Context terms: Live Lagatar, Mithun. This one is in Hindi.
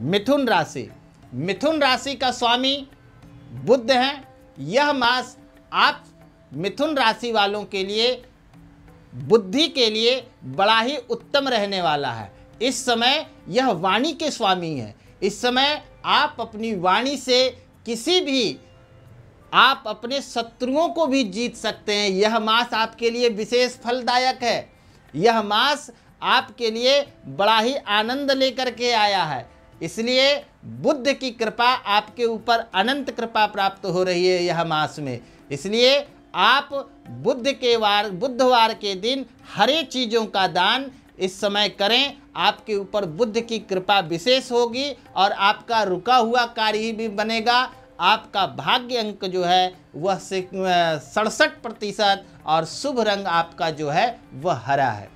मिथुन राशि। मिथुन राशि का स्वामी बुध हैं। यह मास आप मिथुन राशि वालों के लिए बुद्धि के लिए बड़ा ही उत्तम रहने वाला है। इस समय यह वाणी के स्वामी हैं। इस समय आप अपनी वाणी से किसी भी आप अपने शत्रुओं को भी जीत सकते हैं। यह मास आपके लिए विशेष फलदायक है। यह मास आपके लिए बड़ा ही आनंद लेकर के आया है। इसलिए बुद्ध की कृपा आपके ऊपर अनंत कृपा प्राप्त हो रही है यह मास में। इसलिए आप बुधवार के दिन हरे चीज़ों का दान इस समय करें। आपके ऊपर बुद्ध की कृपा विशेष होगी और आपका रुका हुआ कार्य भी बनेगा। आपका भाग्य अंक जो है वह 67% और शुभ रंग आपका जो है वह हरा है।